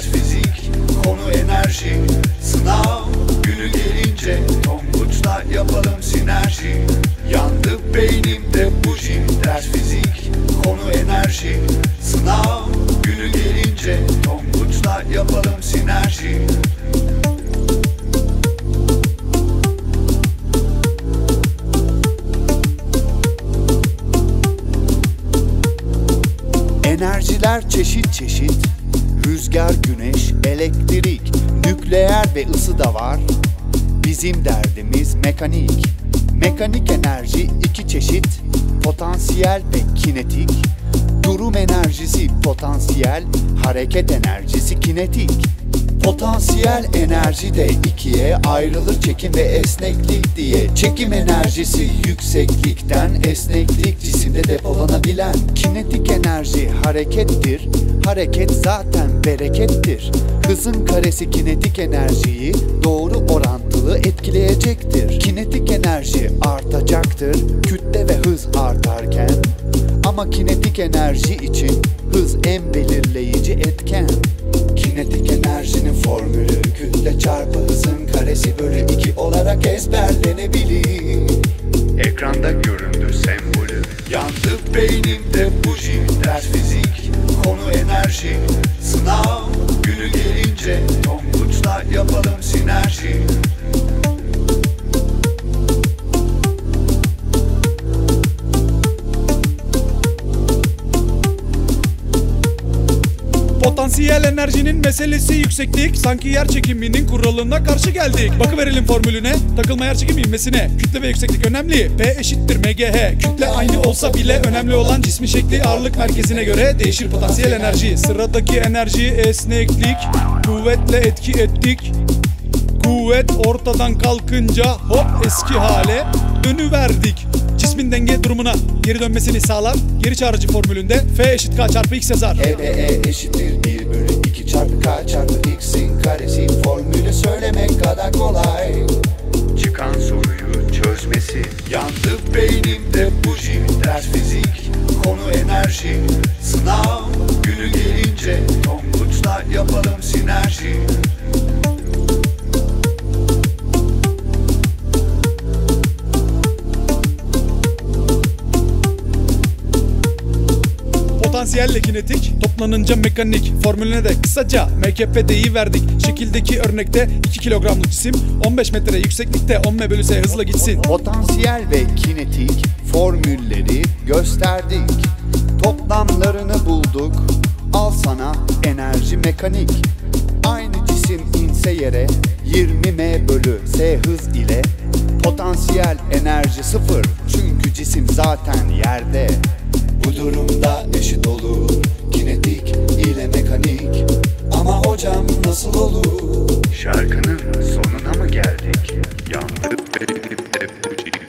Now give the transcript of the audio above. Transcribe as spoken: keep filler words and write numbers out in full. Biraz fizik, konu enerji, sınav günü gelince tonguçla yapalım sinerji. Yandı beynimde buji. Biraz fizik, konu enerji, sınav günü gelince tonguçla yapalım sinerji. Enerjiler çeşit çeşit, rüzgar, güneş, elektrik, nükleer ve ısı da var. Bizim derdimiz mekanik. Mekanik enerji iki çeşit, potansiyel ve kinetik. Durum enerjisi potansiyel, hareket enerjisi kinetik. Potansiyel enerji de ikiye ayrılır, çekim ve esneklik diye. Çekim enerjisi yükseklikten, esneklik cisimde depolanabilen. Kinetik enerji harekettir, hareket zaten berekettir. Hızın karesi kinetik enerjiyi doğru orantılı etkileyecektir. Kinetik enerji artacaktır, kütle ve hız artarken. Ama kinetik enerji için hız en belirleyici etken. Kinetik enerjinin formülü kütle çarpı hızın karesi bölü iki olarak ezberlenebilir. Ekranda göründü sembolü. Yandı beynimde buji. Ders fizik, konu enerji, sınav günü gelince tonguçla yapalım sinerji. Potansiyel enerjinin meselesi yükseklik, sanki yer çekiminin kuralına karşı geldik. Bakıverelim formülüne, takılma yer çekim inmesine. Kütle ve yükseklik önemli, P eşittir M G H. Kütle aynı olsa bile önemli olan cismin şekli, ağırlık merkezine göre değişir potansiyel enerji. Sıradaki enerji esneklik, kuvvetle etki ettik. Kuvvet ortadan kalkınca hop eski hale dönüverdik. Cismin denge durumuna geri dönmesini sağlar. Geri çağrıcı formülünde F eşit K çarpı X yazar. E B E eşittir bir bölü iki çarpı K çarpı X'in karesi. Formülü söylemek kadar kolay. Çıkan soruyu çözmesi. Yandı beynimde buji. Ders fizik, konu enerji, sınav günü gelince tonguçla yapalım sinerji. Potansiyelle kinetik toplanınca mekanik formülüne de kısaca M K P deyi verdik. Şekildeki örnekte iki kilogramlık cisim on beş metre yükseklikte on m bölü s hızla gitsin. Potansiyel ve kinetik formülleri gösterdik. Toplamlarını bulduk. Al sana enerji mekanik. Aynı cisim inse yere yirmi m bölü s hız ile. Potansiyel enerji sıfır, çünkü cisim zaten yerde. Bu durumda eşit olur kinetik ile mekanik. Ama hocam nasıl olur? Şarkının sonuna mı geldik? Yandı benim de buji.